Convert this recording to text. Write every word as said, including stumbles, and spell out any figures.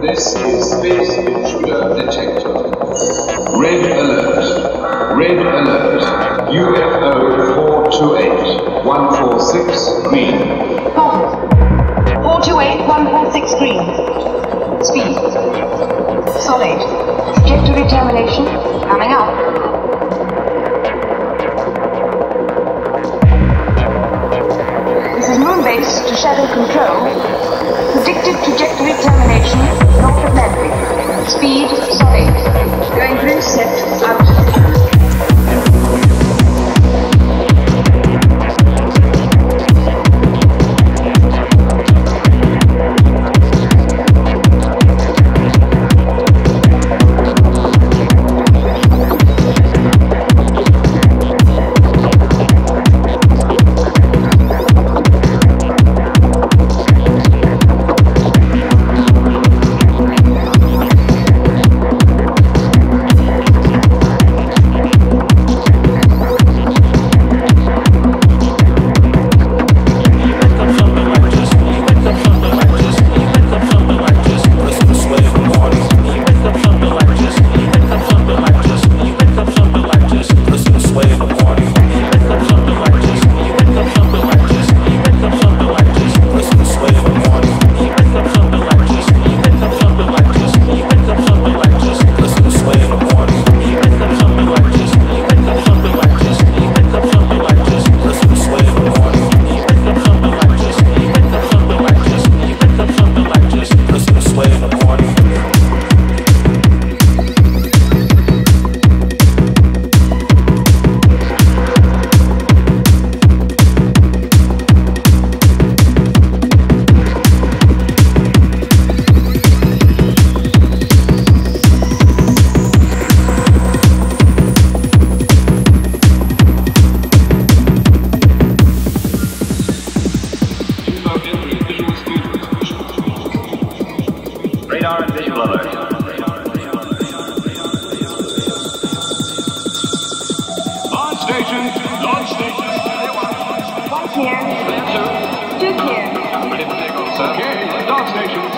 This is Space Intruder Detector. Red alert. Red alert. U F O four two eight one four six green. Copy. four two eight one four six green. Speed. Solid. Trajectory termination. Coming up. Moonbase to shadow control. Predicted trajectory termination north of Medway. Speed solid. Going to intercept out. One here. Two here. Ready for takeoff, sir. Okay, dock station.